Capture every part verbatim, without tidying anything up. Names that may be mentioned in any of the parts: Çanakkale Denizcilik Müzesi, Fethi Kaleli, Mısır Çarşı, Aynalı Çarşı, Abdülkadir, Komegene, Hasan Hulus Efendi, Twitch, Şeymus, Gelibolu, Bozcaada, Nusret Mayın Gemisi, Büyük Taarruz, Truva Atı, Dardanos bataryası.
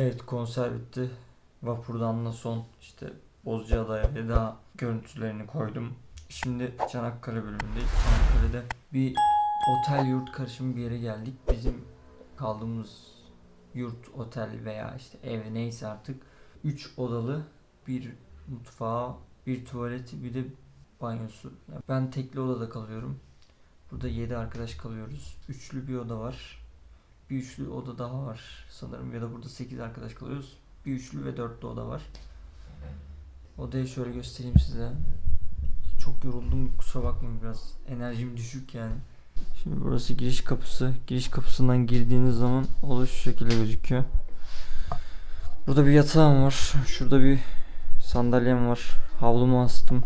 Evet, konser bitti. Vapurdan da son işte Bozcaada'ya veda görüntülerini koydum. Şimdi Çanakkale bölümündeyiz. Çanakkale'de bir otel yurt karışımı bir yere geldik. Bizim kaldığımız yurt, otel veya işte ev neyse artık üç odalı, bir mutfağı, bir tuvaleti, bir de banyosu. Yani ben tekli odada kalıyorum. Burada yedi arkadaş kalıyoruz. Üçlü bir oda var. Bir üçlü oda daha var sanırım, ya da burada sekiz arkadaş kalıyoruz. Bir üçlü ve dörtlü oda var. Odayı şöyle göstereyim size. Çok yoruldum, kusura bakmayın, biraz enerjim düşük yani. Şimdi burası giriş kapısı. Giriş kapısından girdiğiniz zaman oda şu şekilde gözüküyor. Burada bir yatağım var. Şurada bir sandalyem var. Havlumu astım.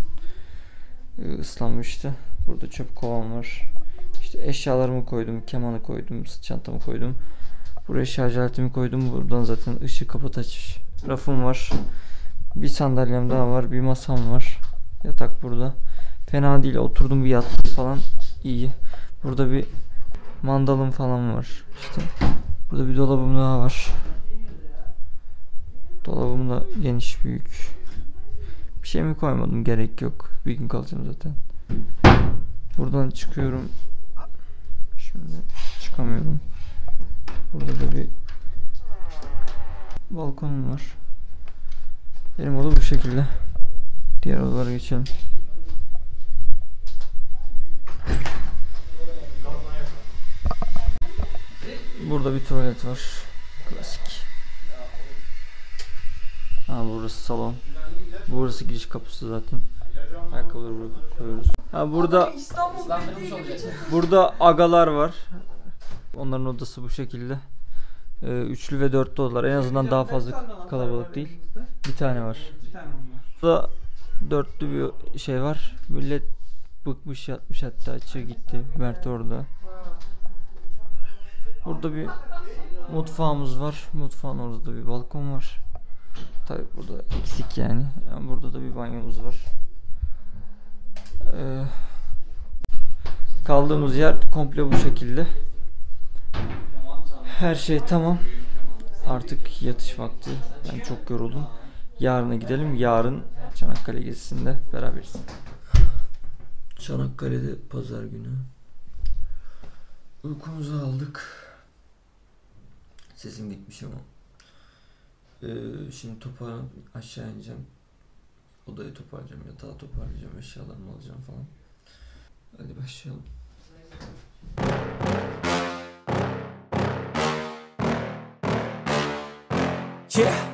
Islanmıştı. Burada çöp kovam var. İşte eşyalarımı koydum, kemanı koydum, çantamı koydum. Buraya şarj aletimi koydum. Buradan zaten ışığı kapat aç. Rafım var. Bir sandalyem daha var. Bir masam var. Yatak burada. Fena değil. Oturdum bir yattım falan. İyi. Burada bir mandalım falan var. İşte burada bir dolabım daha var. Dolabım da geniş, büyük. Bir şey mi koymadım? Gerek yok. Bir gün kalacağım zaten. Buradan çıkıyorum. Şimdi çıkamıyorum. Burada da bir balkonum var. Benim oda bu şekilde. Diğer odalara geçelim. Burada bir tuvalet var. Klasik. Ha, burası salon. Burası giriş kapısı zaten. Ayakkabıları buraya koyuyoruz. Ha, burada burada agalar var. Onların odası bu şekilde. Ee, üçlü ve dörtlü odalar. En azından daha fazla kalabalık değil. Bir tane var. Burada dörtlü bir şey var. Millet bıkmış yatmış, hatta açığa gitti. Mert orada. Burada bir mutfağımız var. Mutfağın orada da bir balkon var. Tabii burada eksik yani. Yani burada da bir banyomuz var. Ee, kaldığımız yer komple bu şekilde. Her şey tamam. Artık yatış vakti. Ben çok yoruldum. Yarına gidelim. Yarın Çanakkale gezisinde beraberiz. Çanakkale'de pazar günü. Uykumuzu aldık. Sesim gitmiş ama. Ee, şimdi toparlanıp aşağı ineceğim. Odayı toparlayacağım, yatağı toparlayacağım, eşyalarımı alacağım falan. Hadi başlayalım. Yeah.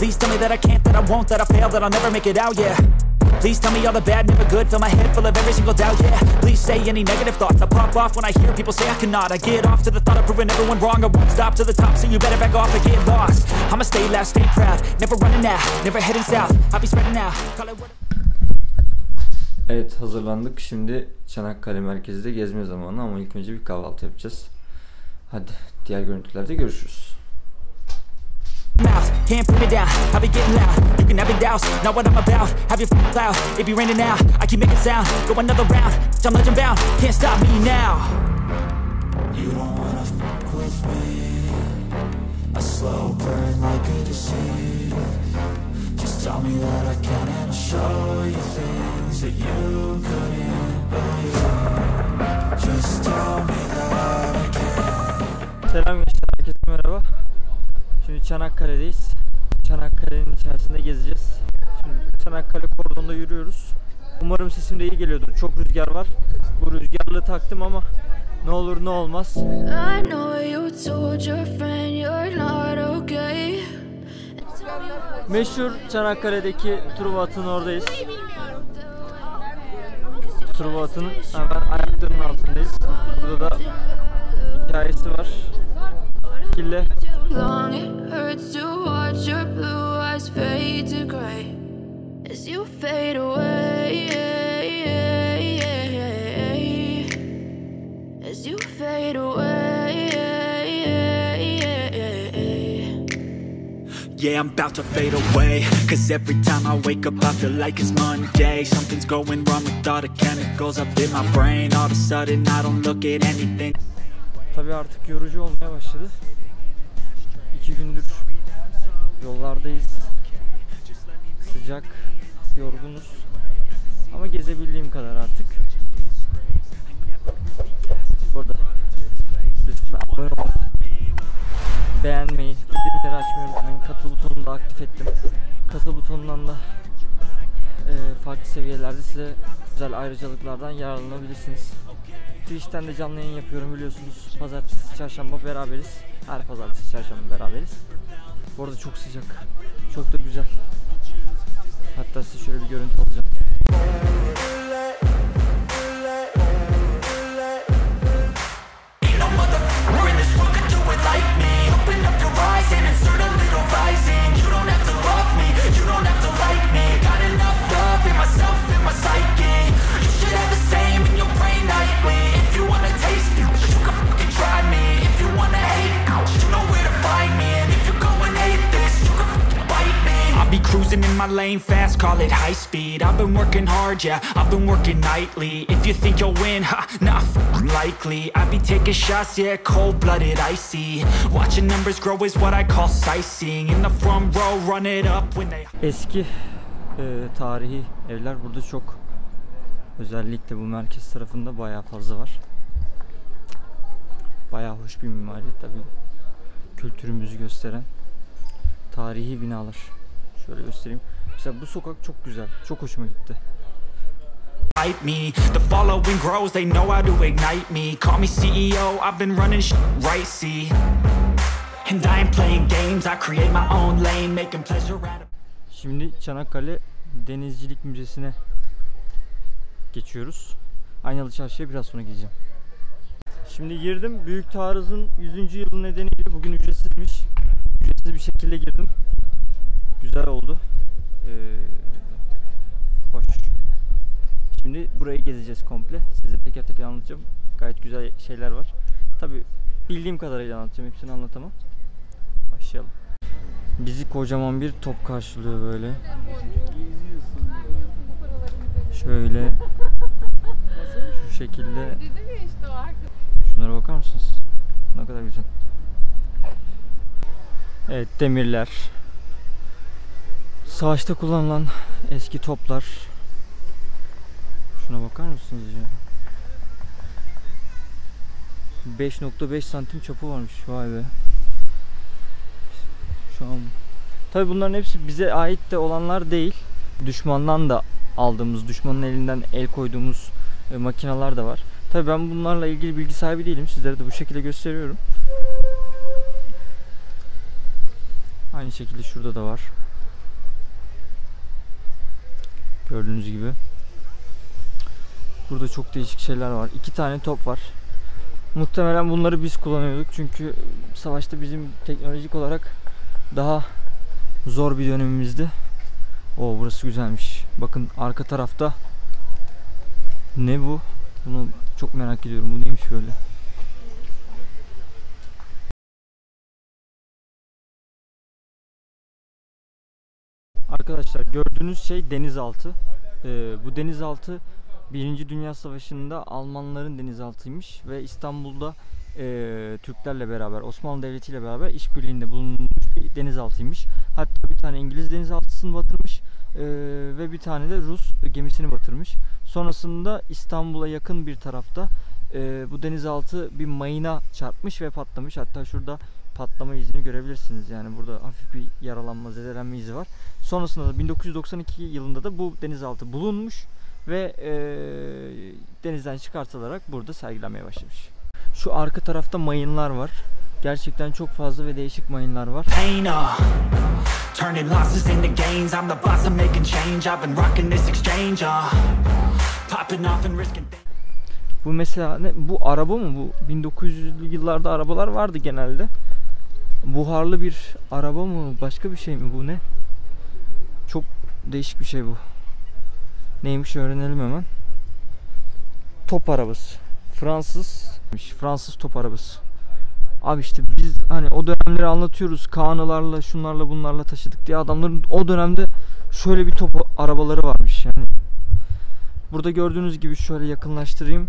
Please tell me that I can't, that I won't, that I fail, that I'll never make it out, yeah. Please tell me all the bad, never good, fill my head full of every single doubt, yeah. Please say any negative thoughts, I pop off when I hear people say I cannot. I get off to the thought of proving everyone wrong, I won't stop to the top, so you better back off and get lost. I'ma stay loud, stay proud, never running out, never heading south, I'll be spreading out. Evet, hazırlandık, şimdi Çanakkale merkezde gezme zamanı ama ilk önce bir kahvaltı yapacağız. Hadi diğer görüntülerde görüşürüz. Mouth, can't put me down, I'll be getting loud. You can have it doused, not what I'm about. Have your f***ing cloud, it be raining now. I keep making sound, go another round. I'm legend bound, can't stop me now. You don't wanna f*** with me. A slow burn like a disease. Just tell me that I can and I'll show you things that you couldn't believe. Just tell me that I can. Selam gençler, herkese merhaba. Şimdi Çanakkale'deyiz. Çanakkale'nin içerisinde gezeceğiz. Şimdi Çanakkale kordonda yürüyoruz. Umarım sesim de iyi geliyordur. Çok rüzgar var. Bu rüzgarlığı taktım ama ne olur ne olmaz. Meşhur Çanakkale'deki Truva Atı'nın oradayız. Truva Atı'nın hemen ayaklarının altındayız. Burada da hikayesi var. Kille. Long it hurts to watch your blue eyes fade to gray as you fade away, as you fade away. Yeah, I'm about to fade away. Cause every time I wake up I feel like it's Monday. Something's going wrong with all the chemicals up in my brain. All of a sudden I don't look at anything. Tabii artık yorucu olmaya başladı. İki gün Yollardayız. Sıcak, yorgunuz. Ama gezebildiğim kadar artık. Burada. Lütfen abone ol. Beğenmeyi, bildirimleri açmayı unutmayın. Katıl butonunu da aktif ettim. Katıl butonundan da e, farklı seviyelerde size güzel ayrıcalıklardan yararlanabilirsiniz. Twitch'ten de canlı yayın yapıyorum biliyorsunuz. Pazartesi, çarşamba beraberiz. Her pazartesi, çarşamba beraberiz. Bu arada çok sıcak. Çok da güzel. Hatta size şöyle bir görüntü alacağım. Cruising in my lane fast, call it high speed. I've been working hard, yeah, I've been working nightly. If you think you'll win, ha, nah, f***ing likely. I be taking shots, yeah, cold-blooded, icy. Watching numbers grow is what I call sightseeing. In the front row, run it up when they... Eski e, tarihi evler burada çok. Özellikle bu merkez tarafında bayağı fazla var. Bayağı hoş bir mimari tabii. Kültürümüzü gösteren tarihi binalar. Şöyle göstereyim. Mesela bu sokak çok güzel. Çok hoşuma gitti. Şimdi Çanakkale Denizcilik Müzesi'ne geçiyoruz. Aynalı Çarşı'ya biraz sonra gideceğim. Şimdi girdim. Büyük Taarruz'un yüzüncü yılı nedeniyle bugün ücretsizmiş. Ücretsiz bir şekilde girdim. Güzel oldu. Ee, hoş. Şimdi burayı gezeceğiz komple. Size teker teker anlatacağım. Gayet güzel şeyler var. Tabii bildiğim kadarıyla anlatacağım. Hepsini anlatamam. Başlayalım. Bizi kocaman bir top karşılıyor böyle. Şöyle. Şu şekilde. Şunlara bakar mısınız? Ne kadar güzel. Evet, demirler. Savaşta kullanılan eski toplar. Şuna bakar mısınız ya? beş nokta beş santim çapı varmış. Vay be. Şu an. Tabii bunların hepsi bize ait de olanlar değil. Düşmandan da aldığımız, düşmanın elinden el koyduğumuz e, makineler de var. Tabii ben bunlarla ilgili bilgi sahibi değilim. Sizlere de bu şekilde gösteriyorum. Aynı şekilde şurada da var. Gördüğünüz gibi. Burada çok değişik şeyler var. İki tane top var. Muhtemelen bunları biz kullanıyorduk. Çünkü savaşta bizim teknolojik olarak daha zor bir dönemimizdi. Oo, burası güzelmiş. Bakın arka tarafta ne bu? Bunu çok merak ediyorum. Bu neymiş böyle? Arkadaşlar gördüğünüz şey denizaltı. Ee, bu denizaltı Birinci Dünya Savaşı'nda Almanların denizaltıymış ve İstanbul'da e, Türklerle beraber, Osmanlı Devleti ile beraber işbirliğinde bulunmuş bir denizaltıymış. Hatta bir tane İngiliz denizaltısını batırmış e, ve bir tane de Rus gemisini batırmış. Sonrasında İstanbul'a yakın bir tarafta e, bu denizaltı bir mayına çarpmış ve patlamış. Hatta şurada patlama izini görebilirsiniz. Yani burada hafif bir yaralanma, zedelenme izi var. Sonrasında da bin dokuz yüz doksan iki yılında da bu denizaltı bulunmuş ve e, denizden çıkartılarak burada sergilenmeye başlamış. Şu arka tarafta mayınlar var. Gerçekten çok fazla ve değişik mayınlar var. Bu mesela ne? Bu araba mı bu? bin dokuz yüzlü yıllarda arabalar vardı genelde. Buharlı bir araba mı? Başka bir şey mi bu, ne? Çok değişik bir şey bu. Neymiş öğrenelim hemen. Top arabası. Fransız. Fransız top arabası. Abi işte biz hani o dönemleri anlatıyoruz. Kağanılarla, şunlarla, bunlarla taşıdık diye. Adamların o dönemde şöyle bir top arabaları varmış yani. Burada gördüğünüz gibi şöyle yakınlaştırayım.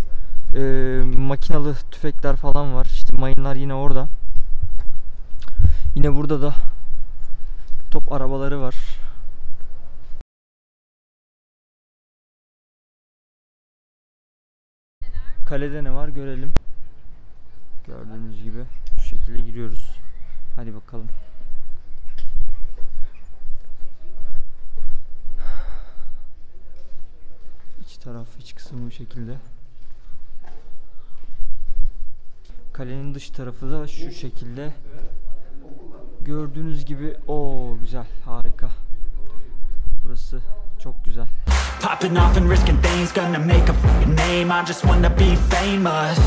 Ee, makinalı tüfekler falan var. İşte mayınlar yine orada. Yine burada da top arabaları var. Kalede ne var görelim. Gördüğünüz gibi bu şekilde giriyoruz. Hadi bakalım. İç taraf, iç kısmı bu şekilde. Kalenin dış tarafı da şu şekilde. Gördüğünüz gibi o güzel, harika. Burası çok güzel. Popping off and risking things, gonna make a name. I just wanna be famous,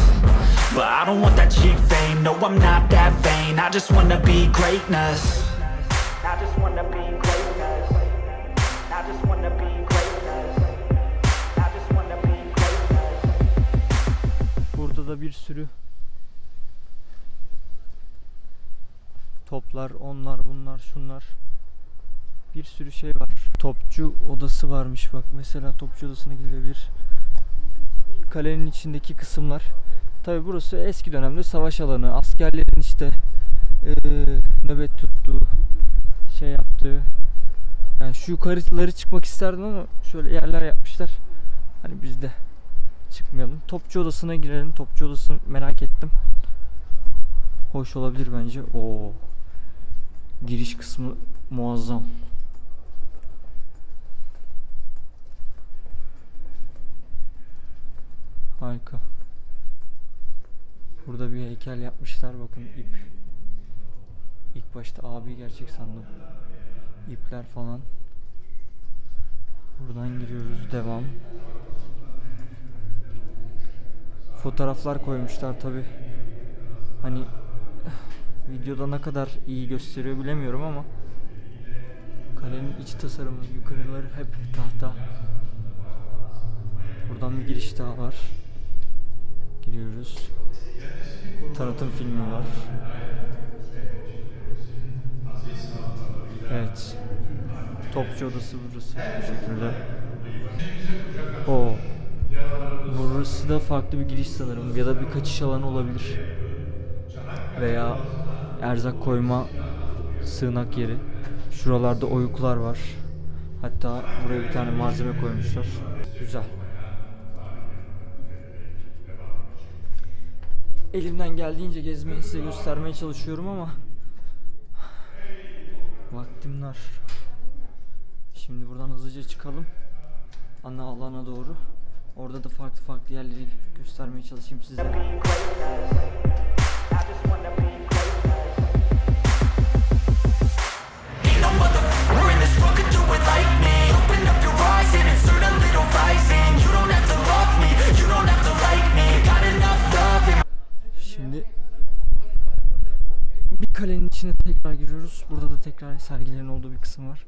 but I don't want that cheap fame. No, I'm not that vain. I just wanna be greatness. I just wanna be greatness. I just wanna be greatness. I just wanna be greatness. Burada da bir sürü toplar, onlar, bunlar, şunlar. Bir sürü şey var. Topçu odası varmış bak. Mesela topçu odasına gidilebilir. Kalenin içindeki kısımlar. Tabi burası eski dönemde savaş alanı. Askerlerin işte e, nöbet tuttuğu, şey yaptığı. Yani şu yukarıları çıkmak isterdim ama şöyle yerler yapmışlar. Hani biz de çıkmayalım. Topçu odasına girelim. Topçu odasını merak ettim. Hoş olabilir bence. Oo. Giriş kısmı muazzam. Harika. Burada bir heykel yapmışlar bakın, ip. İlk başta abi gerçek sandım. İpler falan. Buradan giriyoruz, devam. Fotoğraflar koymuşlar tabi. Hani videoda ne kadar iyi gösteriyor bilemiyorum ama kalenin iç tasarımı, yukarıları hep tahta. Buradan bir giriş daha var. Giriyoruz. Tanıtım filmi var. Evet. Topçu odası burası bu şekilde. Oo. Burası da farklı bir giriş sanırım ya da bir kaçış alanı olabilir. Veya erzak koyma sığınak yeri. Şuralarda oyuklar var. Hatta buraya bir tane malzeme koymuşlar. Güzel. Elimden geldiğince gezmeyi size göstermeye çalışıyorum ama vaktim dar. Şimdi buradan hızlıca çıkalım ana alana doğru. Orada da farklı farklı yerleri göstermeye çalışayım size. Şimdi bir kalenin içine tekrar giriyoruz. Burada da tekrar sergilerin olduğu bir kısım var.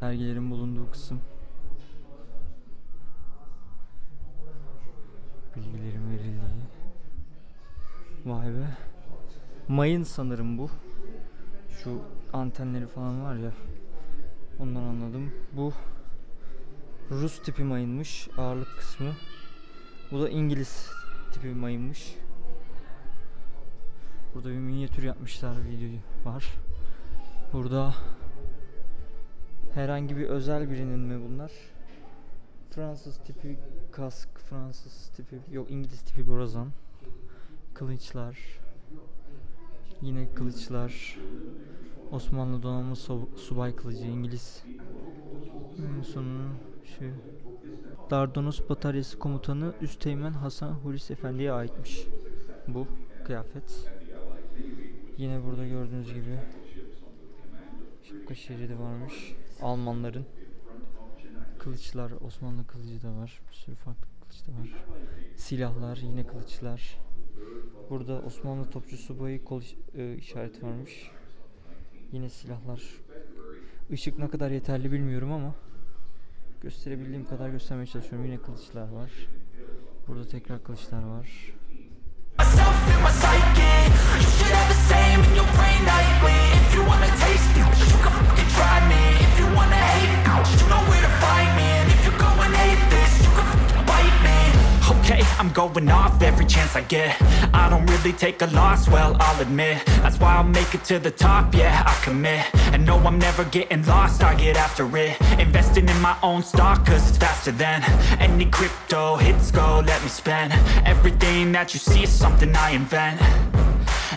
Sergilerin bulunduğu kısım. Bilgilerin verildiği. Vay be. Mayın sanırım bu. Şu antenleri falan var ya. Ondan anladım. Bu Rus tipi mayınmış ağırlık kısmı. Bu da İngiliz tipi mayınmış. Burada bir minyatür yapmışlar, video var. Burada herhangi bir özel birinin mi bunlar? Fransız tipi kask, Fransız tipi, yok İngiliz tipi borazan. Kılıçlar. Yine kılıçlar. Osmanlı donanma subay kılıcı, İngiliz. En sonu şu. Dardanos bataryası komutanı Üsteğmen Hasan Hulus Efendi'ye aitmiş bu kıyafet. Yine burada gördüğünüz gibi şapka şeridi varmış. Almanların kılıçlar, Osmanlı kılıcı da var. Bir sürü farklı kılıç da var. Silahlar, yine kılıçlar. Burada Osmanlı topçu subayı kol işareti varmış. Yine silahlar. Işık ne kadar yeterli bilmiyorum ama gösterebildiğim kadar göstermeye çalışıyorum. Yine kılıçlar var. Burada tekrar kılıçlar var. going off every chance I get. I don't really take a loss, well, I'll admit. That's why I'll make it to the top, yeah, I commit. And no, I'm never getting lost, I get after it. Investing in my own stock, cause it's faster than any crypto hits go, let me spend. Everything that you see is something I invent.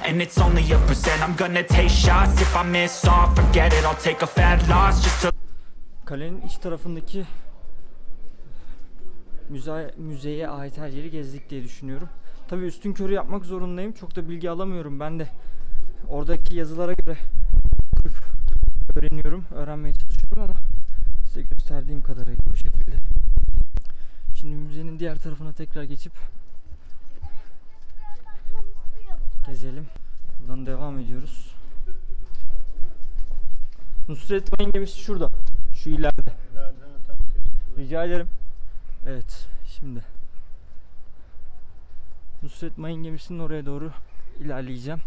And it's only a percent. I'm gonna take shots. If I miss all, forget it. I'll take a fat loss just to... Kalenin iç tarafındaki müze, müzeye ait her yeri gezdik diye düşünüyorum. Tabii üstünkörü yapmak zorundayım. Çok da bilgi alamıyorum. Ben de oradaki yazılara göre öğreniyorum. Öğrenmeye çalışıyorum ama size gösterdiğim kadarıyla bu şekilde. Şimdi müzenin diğer tarafına tekrar geçip gezelim. Buradan devam ediyoruz. Nusret Mayın Gemisi şurada. Şu ileride. Rica ederim. Evet. Şimdi Nusret Mayın Gemisi'nin oraya doğru ilerleyeceğim.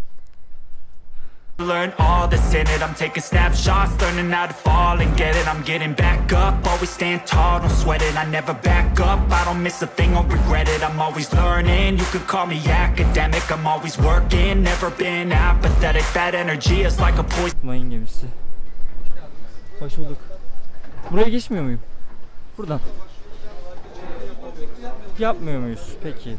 Learn all that's in it, I'm taking snapshots, learning how to fall and get it, I'm getting back up, always stand tall, don't sweat it, I never back up, I don't miss a thing, I'll regret it, I'm always learning, you could call me academic, I'm always working, never been apathetic, that energy is like a poison. Mayın gemisi. Hoş bulduk. Buraya geçmiyor muyum? Buradan. Yapmıyor muyuz? Peki.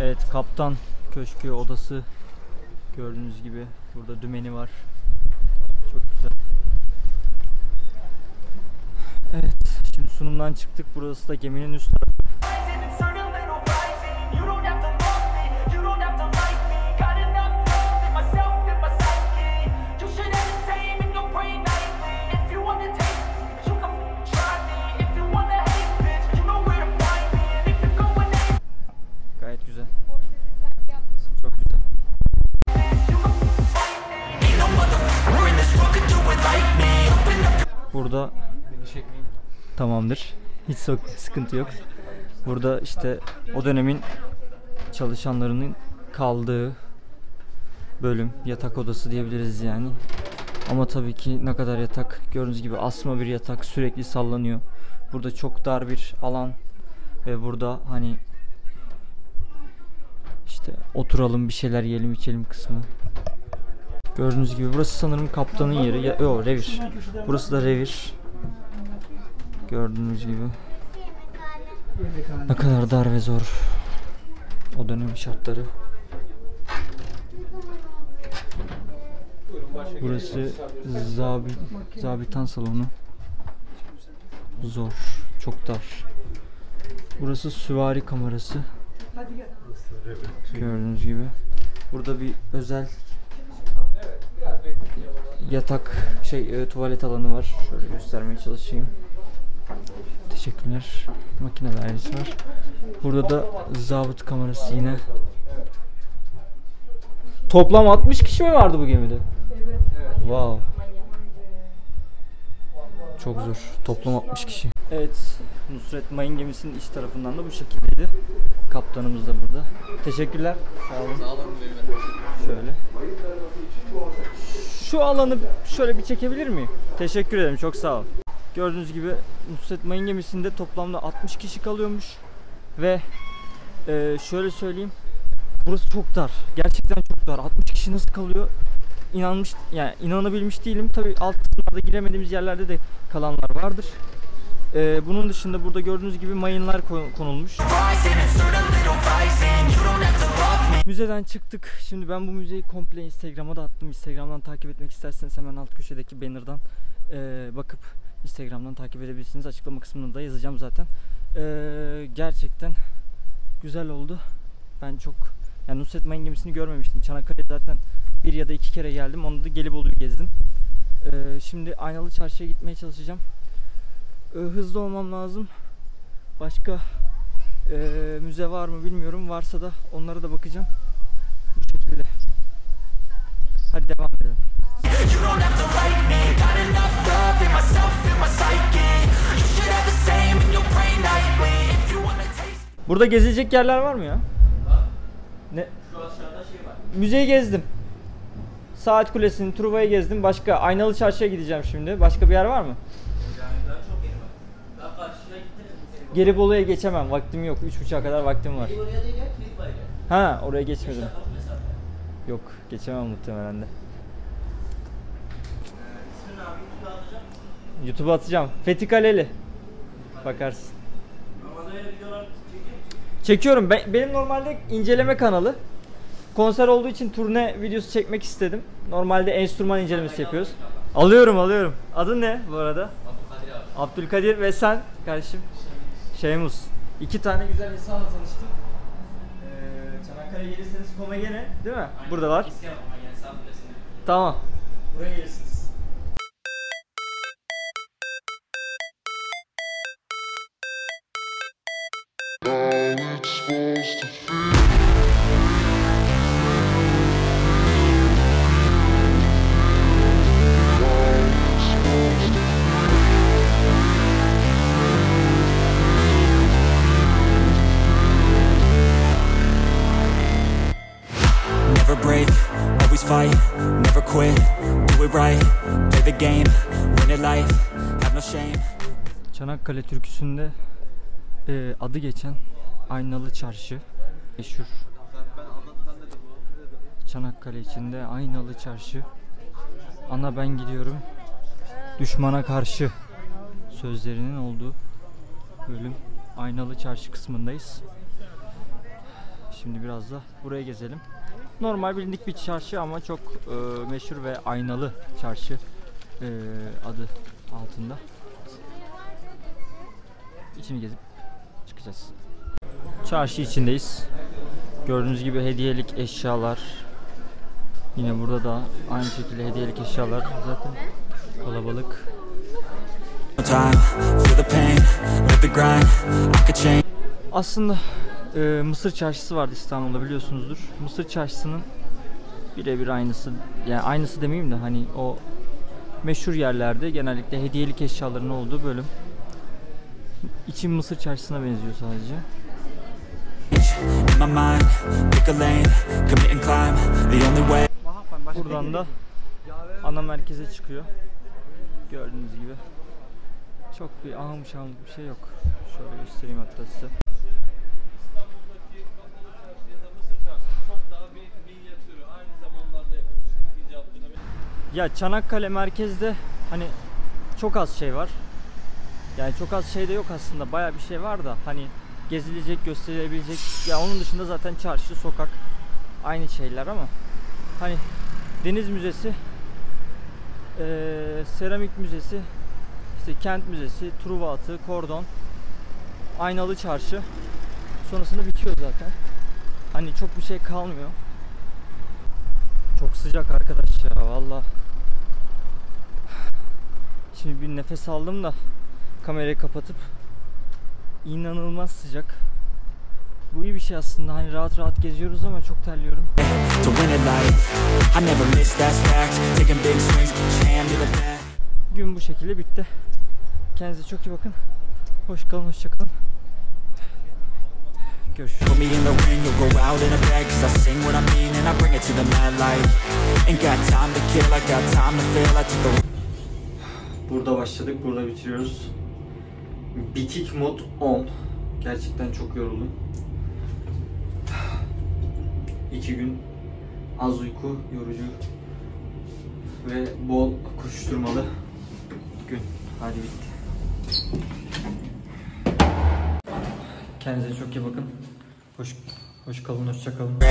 Evet, kaptan köşkü odası gördüğünüz gibi burada dümeni var. Çok güzel. Evet, şimdi sunumdan çıktık. Burası da geminin üst tarafı. Burada tamamdır. Hiç sıkıntı yok. Burada işte o dönemin çalışanlarının kaldığı bölüm, yatak odası diyebiliriz yani. Ama tabii ki ne kadar yatak, gördüğünüz gibi asma bir yatak, sürekli sallanıyor. Burada çok dar bir alan ve burada hani işte oturalım, bir şeyler yiyelim, içelim kısmı. Gördüğünüz gibi burası sanırım kaptanın yeri. Ya, yo, revir. Burası da revir. Gördüğünüz gibi. Ne kadar dar ve zor o dönem şartları. Burası zabi, zabitan salonu. Zor. Çok dar. Burası süvari kamerası. Gördüğünüz gibi. Burada bir özel yatak şey tuvalet alanı var. Şöyle göstermeye çalışayım. Teşekkürler. Makine dairesi var. Burada da zabıt kamerası yine. Toplam altmış kişi mi vardı bu gemide? Evet. Wow. Çok zor. Toplam altmış kişi. Evet. Nusret Mayın Gemisi'nin iç tarafından da bu şekildeydi. Kaptanımız da burada. Teşekkürler. Sağ olun. Sağ olun. Şöyle. Şu alanı şöyle bir çekebilir miyim? Teşekkür ederim. Çok sağ ol. Gördüğünüz gibi Nusret Mayın Gemisi'nde toplamda altmış kişi kalıyormuş. Ve e, şöyle söyleyeyim. Burası çok dar. Gerçekten çok dar. altmış kişi nasıl kalıyor? İnanmış, yani inanabilmiş değilim. Tabii alt kısımlarda giremediğimiz yerlerde de kalanlar vardır. Ee, bunun dışında burada gördüğünüz gibi mayınlar konulmuş. Müzeden çıktık. Şimdi ben bu müzeyi komple Instagram'a da attım. Instagram'dan takip etmek isterseniz hemen alt köşedeki banner'dan e, bakıp Instagram'dan takip edebilirsiniz. Açıklama kısmında da yazacağım zaten. E, gerçekten güzel oldu. Ben çok, yani Nusret Mayın Gemisi'ni görmemiştim. Çanakkale'de zaten bir ya da iki kere geldim. Onda da Gelibolu'yu gezdim. Ee, şimdi Aynalı Çarşı'ya gitmeye çalışacağım. Ee, hızlı olmam lazım. Başka e, müze var mı bilmiyorum. Varsa da onlara da bakacağım. Bu şekilde. Hadi devam edelim. Burada gezilecek yerler var mı ya? Ne? Şu aşağıda şey var. Müzeyi gezdim. Saat Kulesi'ni, Truva'yı gezdim. Başka Aynalı Çarşı'ya gideceğim şimdi. Başka bir yer var mı? Yani daha çok Gelibolu'ya geçemem. Vaktim yok. üç buçuğa kadar vaktim var. Gelibolu'ya değil ya, Triva'ya. Ha, oraya geçmedim. Yok, geçemem muhtemelen de. İsmini abi YouTube'a atacağım. YouTube'a atacağım. Fethi Kaleli. Bakarsın. Ramazan'a videolar çekiyor musun? Çekiyorum. Ben, benim normalde inceleme kanalı. Konser olduğu için turne videosu çekmek istedim. Normalde enstrüman incelemesi yapıyoruz. Alıyorum alıyorum. Adın ne bu arada? Abdülkadir abi. Abdülkadir ve sen kardeşim? Şeymus. İki tane güzel insanla tanıştım. Ee, Çanakkale'ye gelirseniz Komegene değil mi? Aynen. Burada var. Tamam. Buraya gelirsiniz. Çanakkale türküsünde e, adı geçen Aynalı Çarşı meşhur. Çanakkale içinde Aynalı Çarşı. Ana ben gidiyorum düşmana karşı sözlerinin olduğu bölüm Aynalı Çarşı kısmındayız. Şimdi biraz da buraya gezelim. Normal bilindik bir çarşı ama çok e, meşhur ve Aynalı Çarşı e, adı altında. İçini gezip çıkacağız. Çarşı içindeyiz. Gördüğünüz gibi hediyelik eşyalar. Yine burada da aynı şekilde hediyelik eşyalar. Zaten kalabalık. Aslında e, Mısır Çarşısı vardı İstanbul'da, biliyorsunuzdur. Mısır Çarşısı'nın birebir aynısı. Yani aynısı demeyeyim de hani o meşhur yerlerde genellikle hediyelik eşyaların olduğu bölüm. İçim Mısır Çarşısı'na benziyor sadece. Buradan da ana merkeze çıkıyor. Gördüğünüz gibi. Çok bir ahım şahımlık bir şey yok. Şöyle göstereyim hatta size. Ya Çanakkale merkezde hani çok az şey var. Yani çok az şey de yok aslında, bayağı bir şey var da hani gezilecek, gösterilebilecek. Ya onun dışında zaten çarşı, sokak aynı şeyler ama hani Deniz Müzesi, ee, Seramik Müzesi, işte Kent Müzesi, Truva Atı, Kordon, Aynalı Çarşı. Sonrasında bitiyor zaten. Hani çok bir şey kalmıyor. Çok sıcak arkadaş ya vallahi. Şimdi bir nefes aldım da kamerayı kapatıp, inanılmaz sıcak. Bu iyi bir şey aslında, hani rahat rahat geziyoruz ama çok terliyorum. Gün bu şekilde bitti. Kendinize çok iyi bakın. Hoş kalın, hoşça kalın. Görüşürüz. Burada başladık, burada bitiriyoruz. Bitik mod on. Gerçekten çok yoruldum. İki gün az uyku, yorucu ve bol koşuşturmalı gün. Hadi bitti. Kendinize çok iyi bakın. Hoş, hoş kalın, hoşça kalın.